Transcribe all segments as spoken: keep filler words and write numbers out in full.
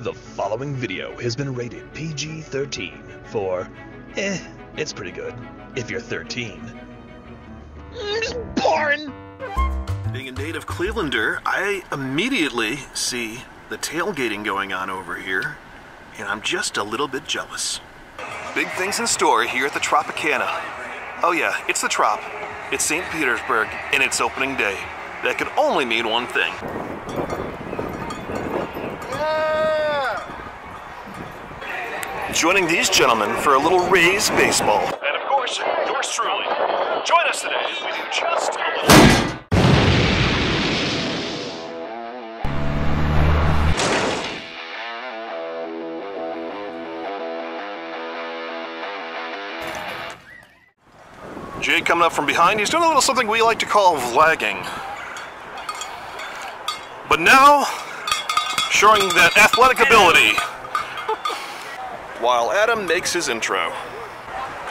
The following video has been rated P G thirteen for, eh, it's pretty good, if you're thirteen. It's boring! Being a native Clevelander, I immediately see the tailgating going on over here, and I'm just a little bit jealous. Big things in store here at the Tropicana. Oh yeah, it's the Trop. It's Saint Petersburg, and it's opening day. That could only mean one thing. Joining these gentlemen for a little Rays baseball. And of course, yours truly. Join us today as we do just a little... Jay coming up from behind. He's doing a little something we like to call vlagging. But now, showing that athletic ability. While Adam makes his intro.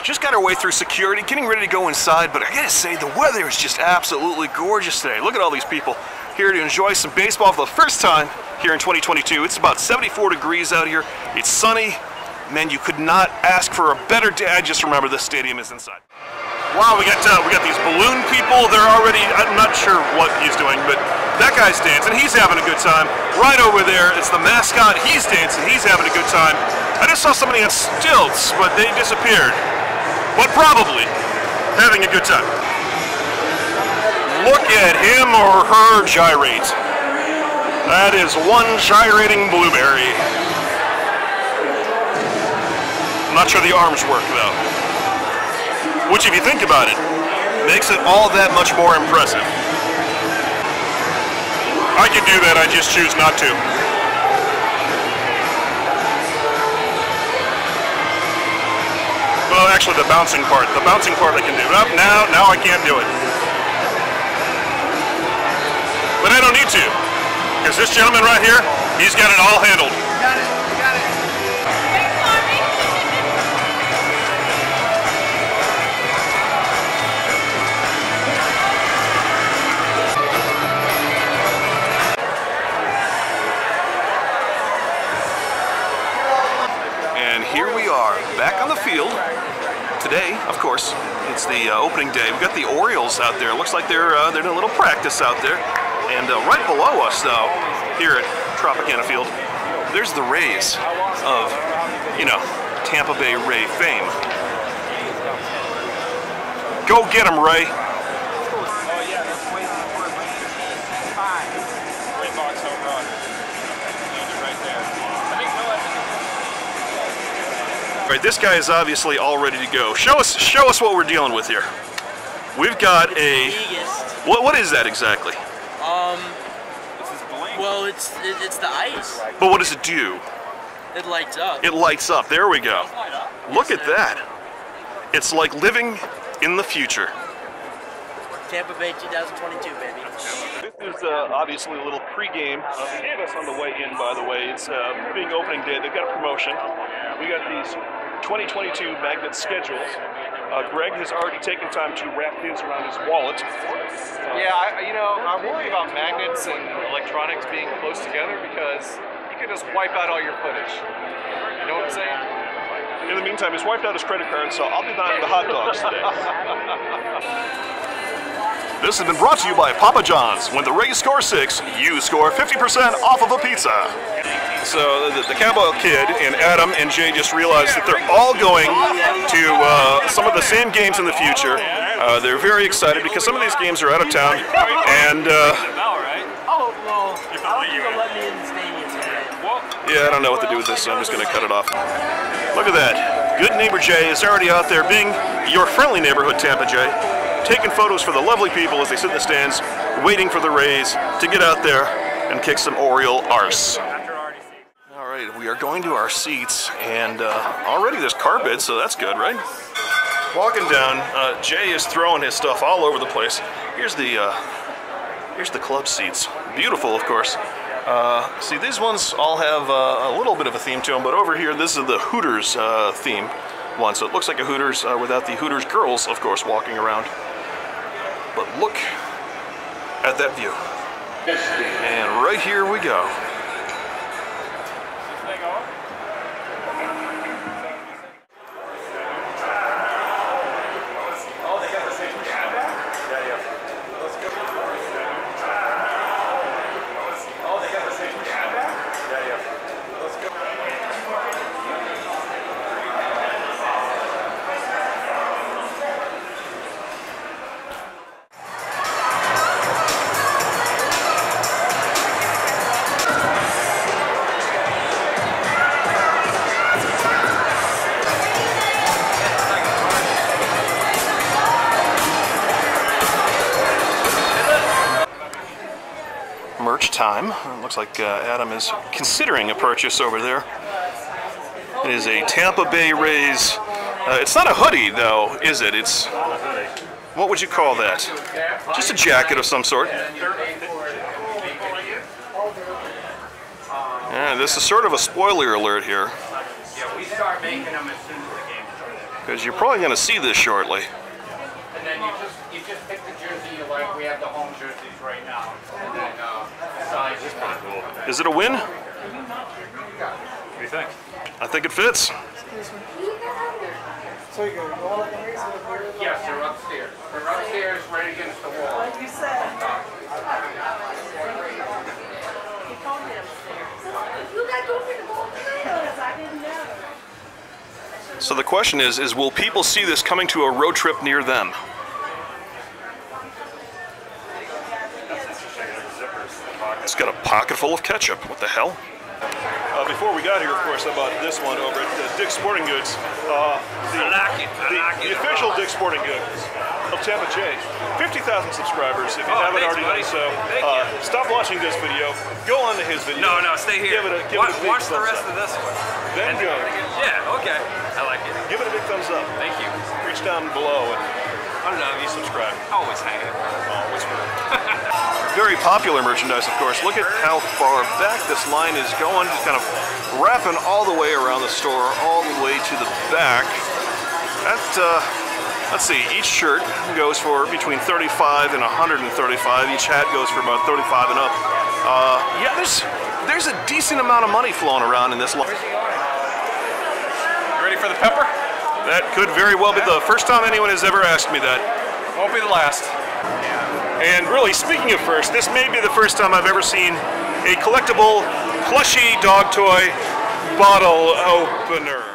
Just got our way through security, getting ready to go inside, but I gotta say the weather is just absolutely gorgeous today. Look at all these people here to enjoy some baseball for the first time here in twenty twenty-two. It's about seventy-four degrees out here. It's sunny. Man, you could not ask for a better day. I just remember the stadium is inside. Wow, we got uh, we got these balloon people. They're already, I'm not sure what he's doing, but that guy's dancing. He's having a good time. Right over there, it's the mascot. He's dancing. He's having a good time. I just saw somebody on stilts, but they disappeared. But probably having a good time. Look at him or her gyrate. That is one gyrating blueberry. I'm not sure the arms work, though. Which, if you think about it, makes it all that much more impressive. I could do that, I just choose not to. Well, actually, the bouncing part. The bouncing part I can do. Up now, now I can't do it. But I don't need to, because this gentleman right here, he's got it all handled. Got it. Got it. Wait for me. And here we are, back on the field. Today, of course, it's the uh, opening day. We've got the Orioles out there. It looks like they're uh, they're doing a little practice out there. And uh, right below us, though, here at Tropicana Field, there's the Rays of, you know, Tampa Bay Ray fame. Go get 'em, Ray. Right, this guy is obviously all ready to go. Show us, show us what we're dealing with here. We've got a. What, what is that exactly? Um. Well, it's it, it's the ice. But what does it do? It lights up. It lights up. There we go. Look at that. It's like living in the future. Tampa Bay two thousand twenty-two, baby. This is uh, obviously a little pregame. Uh, they gave us on the way in, by the way. It's uh, being opening day. They've got a promotion. We got these twenty twenty-two magnet schedules. Uh, Greg has already taken time to wrap things around his wallet. Uh, yeah, I, you know, I worry about magnets and electronics being close together because you can just wipe out all your footage. You know what I'm saying? In the meantime, he's wiped out his credit card, so I'll be buying the hot dogs today. This has been brought to you by Papa John's. When the Rays score six, you score fifty percent off of a pizza. So the, the Cowboy Kid and Adam and Jay just realized that they're all going to uh, some of the same games in the future. Uh, they're very excited because some of these games are out of town. And uh, yeah, I don't know what to do with this, so I'm just going to cut it off. Look at that. Good neighbor Jay is already out there being your friendly neighborhood Tampa Jay, taking photos for the lovely people as they sit in the stands, waiting for the Rays to get out there and kick some Oriole arse. All right, we are going to our seats, and uh, already there's carpet, so that's good, right? Walking down, uh, Jay is throwing his stuff all over the place. Here's the uh, here's the club seats. Beautiful, of course. Uh, see, these ones all have uh, a little bit of a theme to them, but over here, this is the Hooters uh, theme one, so it looks like a Hooters uh, without the Hooters girls, of course, walking around. But look at that view. And right here we go. Looks like uh, Adam is considering a purchase over there. It is a Tampa Bay Rays. Uh, it's not a hoodie, though, is it? It's, what would you call that? Just a jacket of some sort. Yeah, this is sort of a spoiler alert here, because you're probably going to see this shortly. And then you just you just pick the jersey you like. We have the home jerseys right now. And then uh, size is pretty cool. Is it a win? What do you think? I think it fits. Excuse me. So you go all the way to the border? Yes, they're upstairs. They're upstairs, right against the wall. Like you said. You told me upstairs. You got to go for the ball players. I didn't know. So the question is, is will people see this coming to a road trip near them? It's got a pocket full of ketchup. What the hell? Uh, before we got here, of course, I bought this one over at uh, Dick's Sporting Goods. Uh, the, the, the official Dick's Sporting Goods of Tampa Bay. fifty thousand subscribers, if you oh, haven't thanks, already buddy. done so. Uh, stop watching this video. Go on to his video. No, no, stay here. Give it a, give watch, it a big watch the rest up. of this one. Then go. Yeah, okay. I like it. Give it a big thumbs up. Thank you. Reach down below and I don't know if you subscribe. Always hanging. Always will. Very popular merchandise, of course. Look at how far back this line is going. Just kind of wrapping all the way around the store, all the way to the back. That, uh... Let's see, each shirt goes for between thirty-five and one hundred thirty-five. Each hat goes for about thirty-five and up. Uh, yeah, there's there's a decent amount of money flowing around in this line. You ready for the pepper? That could very well be the first time anyone has ever asked me that. Won't be the last. And really, speaking of first, this may be the first time I've ever seen a collectible plushy dog toy bottle opener.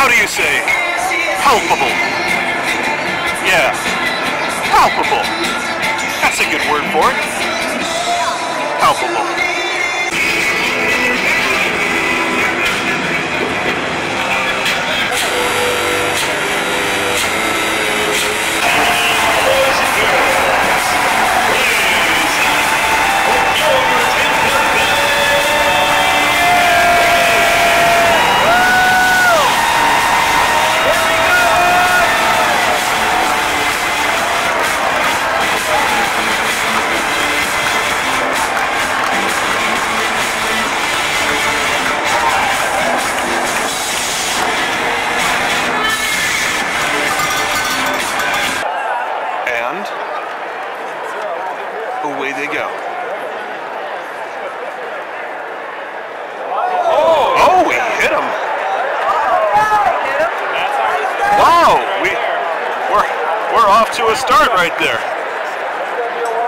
How do you say palpable? Yeah, palpable. That's a good word for it. Palpable. To a start right there.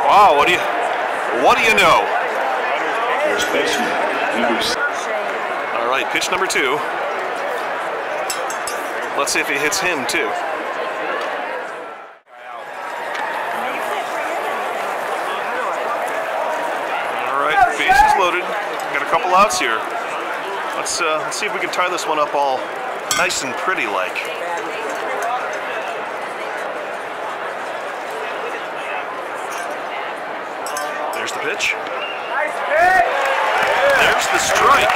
Wow, what do you what do you know? All right, pitch number two. Let's see if he hits him too. All right, bases loaded. Got a couple outs here. Let's uh, let's see if we can tie this one up all nice and pretty like. There's the pitch. Nice pitch. There's the strike.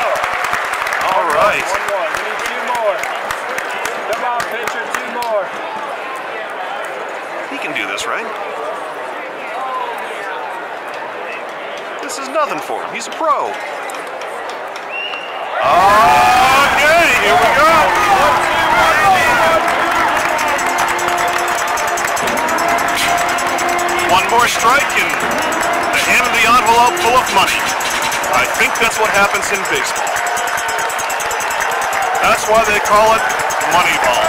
All right. One more. We need two more. Come on, pitcher, two more. He can do this, right? This is nothing for him. He's a pro. Okay, here we go. One more strike and the end of the envelope full of money. I think that's what happens in baseball. That's why they call it Moneyball.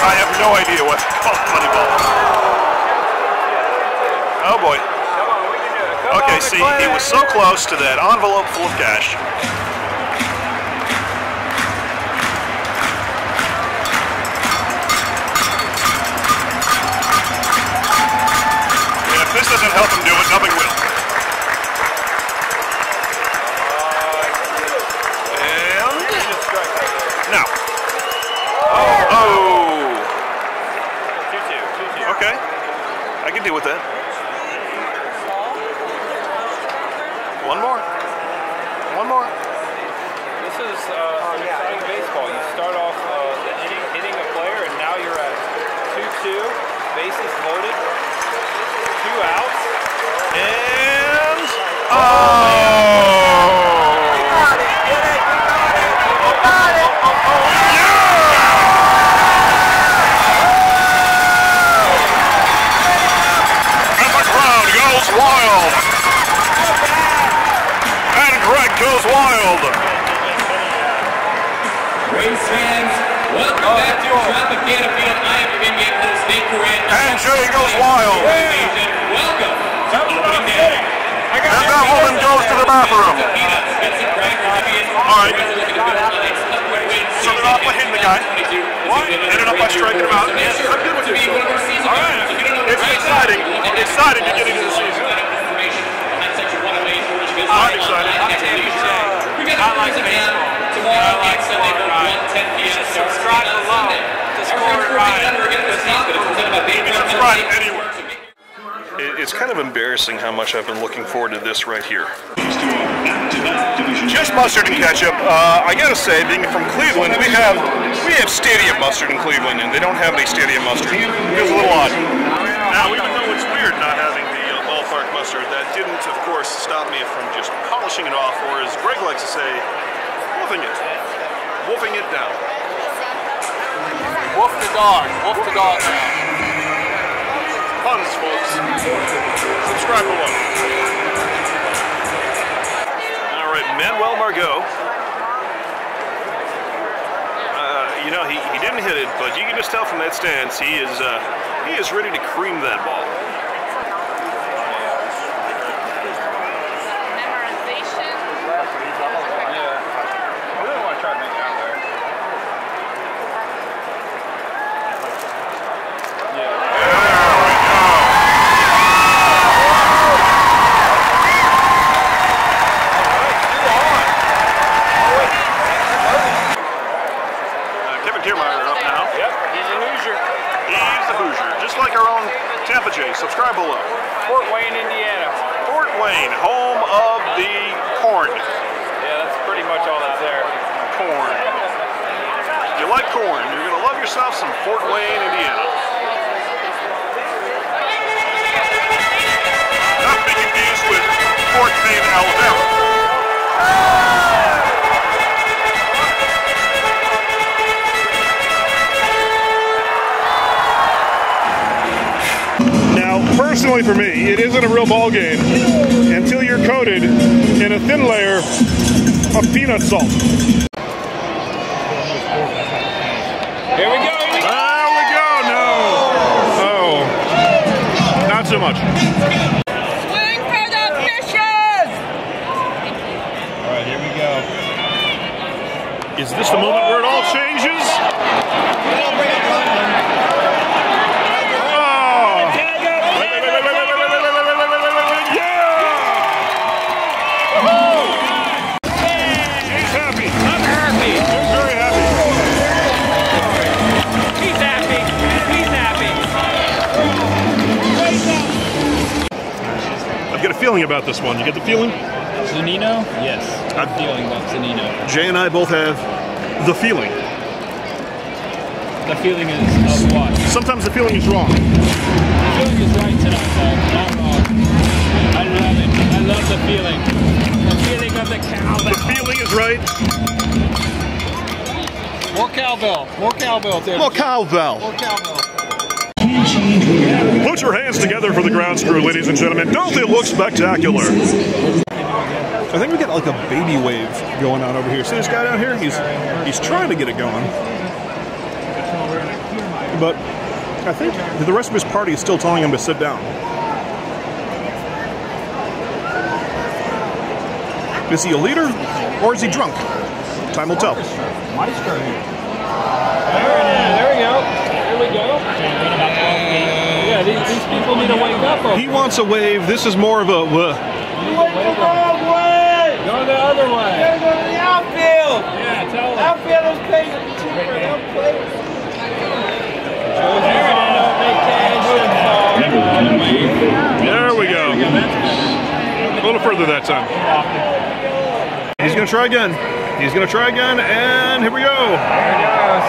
I have no idea what they call it Moneyball. Oh boy. Okay, see, he was so close to that envelope full of cash. This doesn't help him do it, nothing will. And now. Oh. oh. Okay. I can deal with that. One more. One more. This is uh, exciting baseball. You start off uh, hitting, hitting a player, and now you're at two two, bases loaded. Two outs, and oh! We got it, get it, we got it, we got it! Oh, oh, oh. Yeah! And the crowd goes wild! And Greg goes wild! Rays fans, welcome oh, back to Tropicana Field. I am your game host, Nate Corrett. And Jay goes wild! Yeah. Welcome. And that woman goes to the bathroom. All right. Started off by hitting the guy. Ended up by striking him out. I'm good with you. All right. It's exciting. Exciting to get into the season. I'm excited. I like baseball. Tomorrow and Sunday from one to ten p m Subscribe below to Splorin. You can subscribe anywhere. It's kind of embarrassing how much I've been looking forward to this right here. Just mustard and ketchup. Uh, I gotta say, being from Cleveland, we have we have stadium mustard in Cleveland, and they don't have any stadium mustard. It was a little odd. Now, even though it's weird not having the uh, ballpark mustard, that didn't, of course, stop me from just polishing it off, or as Greg likes to say, wolfing it, wolfing it down. Wolf the dog. Wolf the dog down. Puns, folks. Subscribe below. All right, Manuel Margot. Uh, you know, he, he didn't hit it, but you can just tell from that stance he is uh, he is ready to cream that ball. Memorization. Yeah. I really want to try to make it out there. Subscribe below. Fort Wayne, Indiana. Fort Wayne, home of the corn. Yeah, that's pretty much all that's there. Corn. If you like corn, you're going to love yourself some Fort Wayne, Indiana. Not to be confused with Fort Wayne, Alabama. Personally for me, it isn't a real ball game until you're coated in a thin layer of peanut salt. Here we go! There we go! No! Oh. Not so much. Swing for the fishes! Alright, here we go. Is this the moment where it all changes? He's happy. He's happy. feeling about this one? You get the feeling? Zunino? Yes. I'm uh, feeling about Zunino. Jay and I both have the feeling. The feeling is of what? Sometimes the feeling is wrong. The feeling is right tonight, so not wrong. I love it. I love the feeling. The feeling of the cowbell. The feeling is right. More cowbell. More cowbell, dude. More cowbell. More cowbell. Put your hands together for the ground screw, ladies and gentlemen. Don't they look spectacular? I think we got like a baby wave going on over here. See this guy down here? He's he's trying to get it going. But I think the rest of his party is still telling him to sit down. Is he a leader or is he drunk? Time will tell. There we go. There we go. Yeah, these, these people need to wake up. Over. He wants a wave. This is more of a. Uh, you went the wrong way. Go the other way. You gotta go to the outfield. Yeah, tell them. Outfielders pay the cheaper. Don't play with them. There we go. A little further that time. He's gonna try again. He's gonna try again, and here we go. There it goes.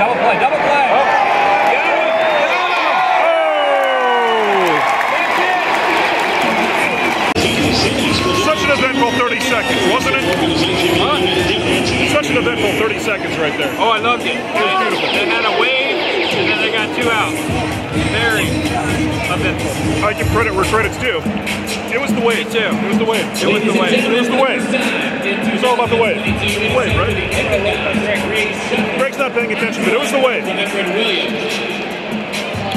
Double play, double play. Oh. Get him, get him. Oh. That's it. Such an eventful thirty seconds, wasn't it? Huh? Such an eventful thirty seconds right there. Oh, I loved it. It was beautiful. They had a wave, and then they got two out. Very eventful. I give credit where credit's due. It was the wave, too. It was the wave. It was the wave. It was the wave. It was all about the wave. It was the wave, right? Greg's not paying attention, but it was the wave.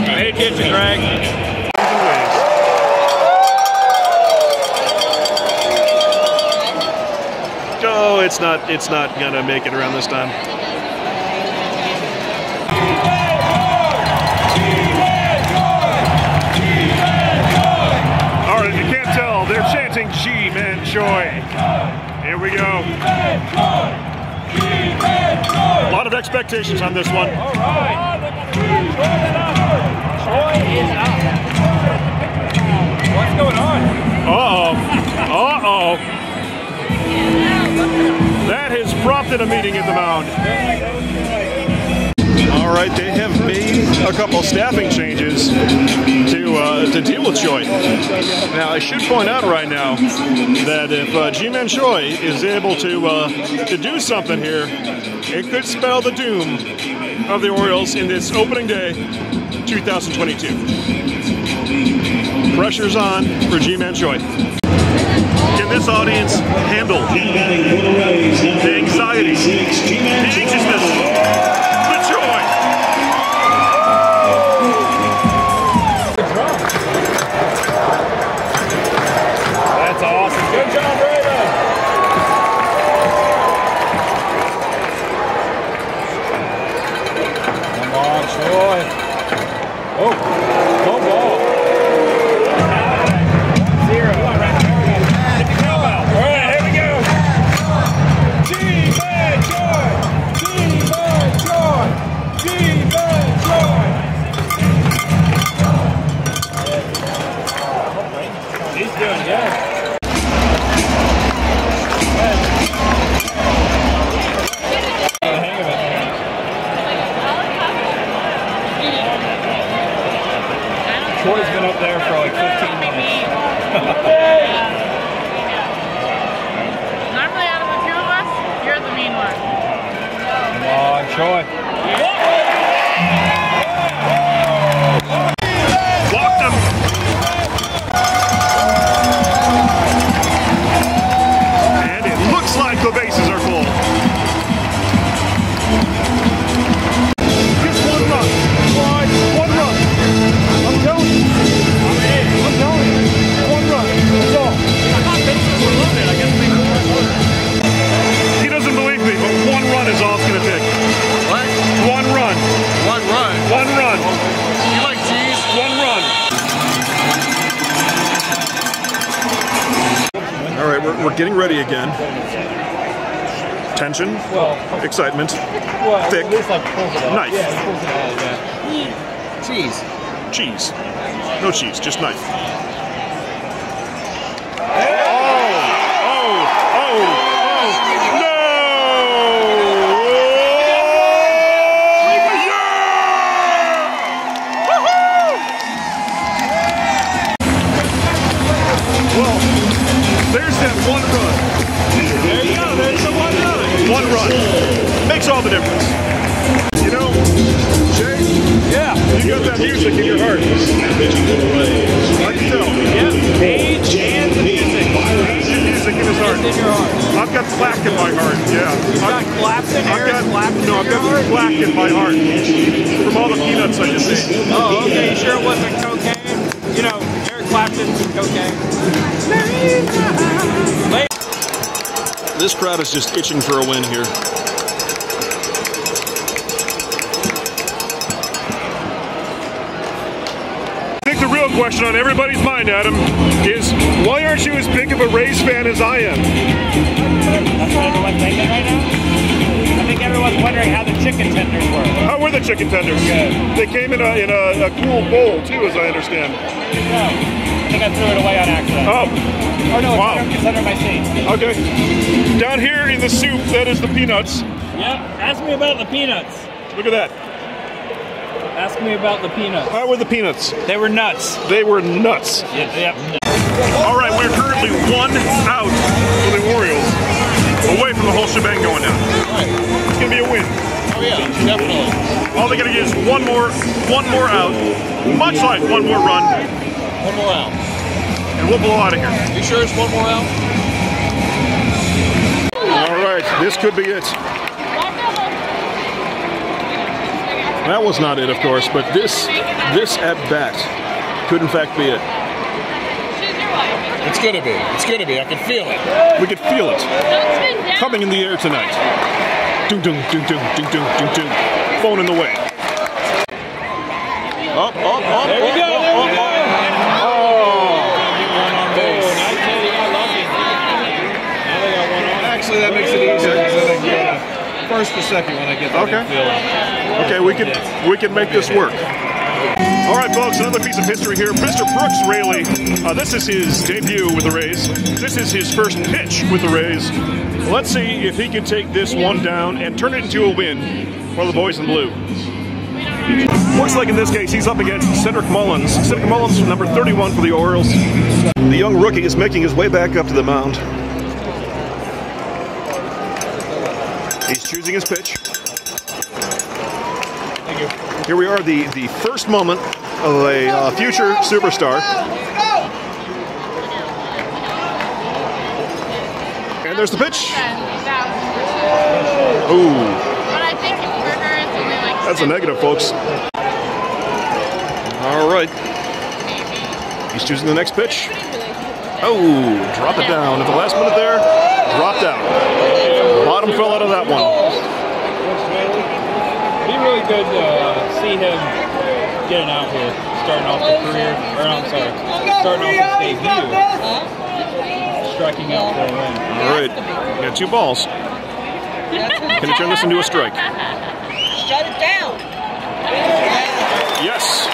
Pay attention, Greg. Oh, it's not. It's not gonna make it around this time. G-Man Choi. Here we go. A lot of expectations on this one. All right. Choi is up. What's going on? Uh-oh. Uh-oh. That has prompted a meeting at the mound. All right, they have made a couple staffing changes to uh, to deal with Choi. Now, I should point out right now that if uh, G-Man Choi is able to uh, to do something here, it could spell the doom of the Orioles in this opening day, two thousand twenty-two. Pressure's on for G-Man Choi. Can this audience handle the anxiety, the anxiousness? Getting ready again. Tension, well, excitement, well, thick, like knife. Yeah, yeah. Jeez. cheese. No cheese, just knife. This crowd is just itching for a win here. I think the real question on everybody's mind, Adam, is why aren't you as big of a Rays fan as I am? That's what everyone's thinking right now. I think everyone's wondering how the chicken tenders were. How were the chicken tenders? Good. They came in a, in a, a cool bowl, too, as I understand. No, I think I threw it away on accident. Oh. Oh no, it's, wow. under, it's under my seat. Okay. Down here in the soup, that is the peanuts. Yep. Ask me about the peanuts. Look at that. Ask me about the peanuts. How were the peanuts? They were nuts. They were nuts. Yep. yep. All right, we're currently one out for the Orioles. Away from the whole shebang going down. All right. It's going to be a win. Oh yeah, definitely. All they got to get is one more, one more out. Much like one more run. One more out. And we'll blow out of here. You sure it's one more out? All right, this could be it. That was not it, of course, but this this at bat could in fact be it. It's gonna be. It's gonna be. I can feel it. We can feel it coming in the air tonight. Doom, doom, doom, doom, doom, doom, doom, doom. Phone in the way. Up, up, up. There we go. Up, up, up. That makes it easier because I think you're the first to second when I get that okay. feeling. Okay, we can we can make this work. All right, folks, another piece of history here. Mister Brooks Raley, uh, this is his debut with the Rays. This is his first pitch with the Rays. Let's see if he can take this one down and turn it into a win for the boys in blue. Looks like in this case he's up against Cedric Mullins. Cedric Mullins, number thirty-one for the Orioles. The young rookie is making his way back up to the mound. He's choosing his pitch. Thank you. Here we are, the, the first moment of a uh, future superstar. And there's the pitch. Ooh. That's a negative, folks. All right. He's choosing the next pitch. Oh, drop it down at the last minute there. Dropped out. Bottom fell out of that one. It'd be really good to uh, see him getting out here, starting off the career, or I'm sorry, starting off his debut, striking out for a win. All right, we got two balls. Can you turn this into a strike? Shut it down. Yes.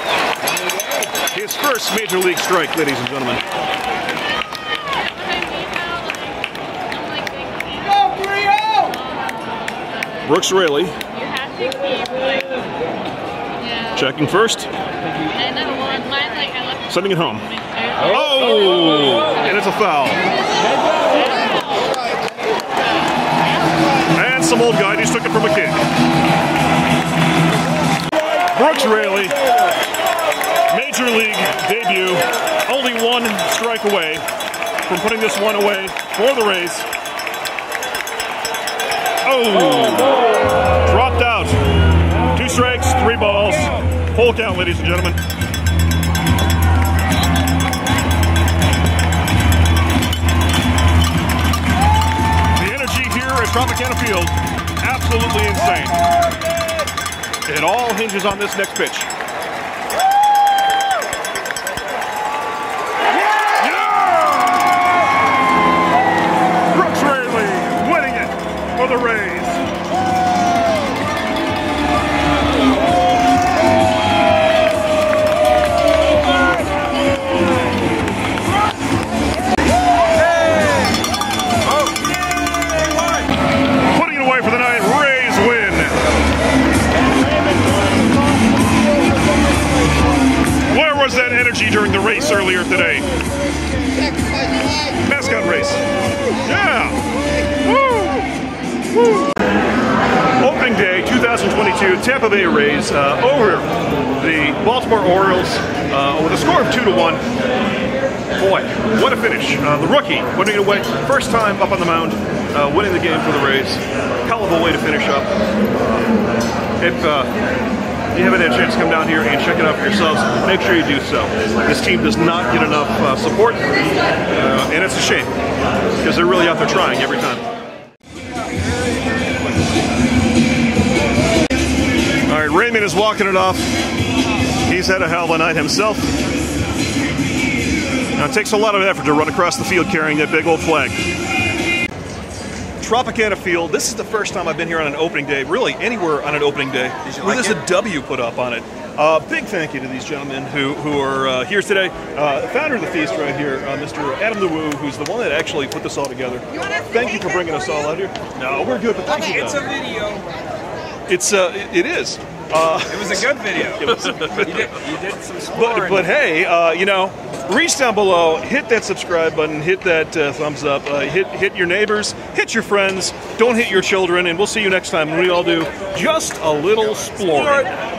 His first major league strike, ladies and gentlemen. Brooks Raley, checking first, sending it home. Oh, and it's a foul. And some old guy just took it from a kid. Brooks Raley, major league debut, only one strike away from putting this one away for the Rays. Oh, dropped out. Two strikes, three balls. Full count, ladies and gentlemen. The energy here at Tropicana Field, absolutely insane. It all hinges on this next pitch. The Rays. energy during the race earlier today. Mascot race. Yeah. Woo. Woo. Opening day two thousand twenty-two, Tampa Bay Rays uh, over the Baltimore Orioles uh, with a score of two to one. Boy, what a finish. Uh, the rookie winning it away, first time up on the mound, uh, winning the game for the Rays. Hell of a way to finish up. Uh, if uh, you haven't had a chance to come down here and check it out for yourselves, make sure you do so. This team does not get enough uh, support, uh, and it's a shame, because they're really out there trying every time. All right, Raymond is walking it off. He's had a hell of a night himself. Now, it takes a lot of effort to run across the field carrying that big old flag. Tropicana Field, this is the first time I've been here on an opening day, really anywhere on an opening day, where there's a W put up on it. Uh, big thank you to these gentlemen who, who are uh, here today. Uh, founder of the feast right here, uh, Mister Adam the Woo, who's the one that actually put this all together. You thank you for bringing us all out here. No, we're good, but thank okay, you. It's though. a video. It's, uh, it, it is. Uh, it was a good video. It was a good video. you, did, you did some Splorin. But, but hey, uh, you know, reach down below, hit that subscribe button, hit that uh, thumbs up, uh, hit, hit your neighbors, hit your friends, don't hit your children, and we'll see you next time when we all do just a little Splorin.